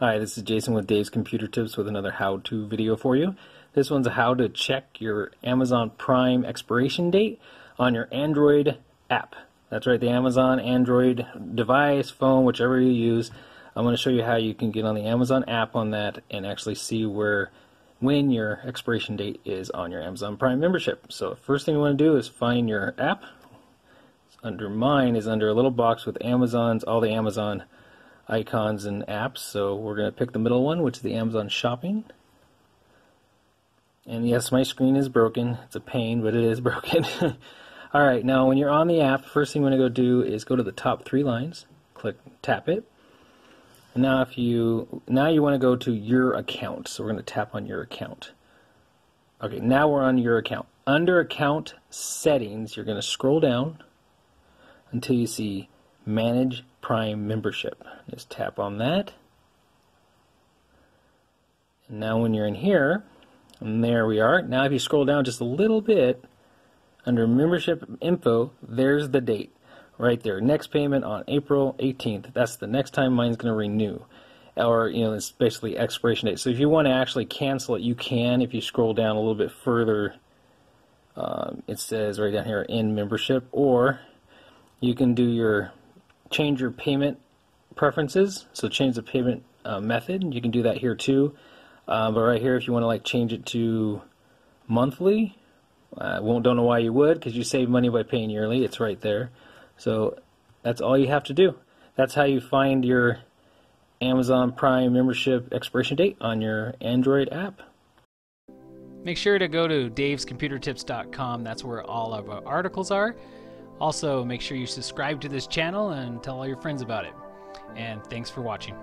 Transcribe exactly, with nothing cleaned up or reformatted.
Hi, this is Jason with Dave's Computer Tips with another how-to video for you. This one's how to check your Amazon Prime expiration date on your Android app. That's right, the Amazon Android device, phone, whichever you use. I'm going to show you how you can get on the Amazon app on that and actually see where when your expiration date is on your Amazon Prime membership. So the first thing you want to do is find your app. Under mine is under a little box with Amazon's, all the Amazon icons and apps, so we're going to pick the middle one, which is the Amazon Shopping. And yes, my screen is broken. It's a pain, but it is broken. Alright, now when you're on the app, the first thing you want to go do is go to the top three lines, click tap it. And now if you now you want to go to your account, so we're going to tap on your account. Okay, now we're on your account. Under account settings, you're going to scroll down until you see Manage Prime Membership. Just tap on that. And now when you're in here, and there we are. Now if you scroll down just a little bit, under Membership Info, there's the date. Right there. Next payment on April eighteenth. That's the next time mine's going to renew. Or, you know, it's basically expiration date. So if you want to actually cancel it, you can. If you scroll down a little bit further, um, it says right down here, End Membership. Or you can do your change your payment preferences, so change the payment uh, method. You can do that here too, uh, but right here if you want to like change it to monthly, I uh, won't don't know why you would, because you save money by paying yearly. It's right there. So that's all you have to do. That's how you find your Amazon Prime membership expiration date on your Android app. Make sure to go to daves computer tips dot com. That's where all of our articles are. Also, make sure you subscribe to this channel and tell all your friends about it. And thanks for watching.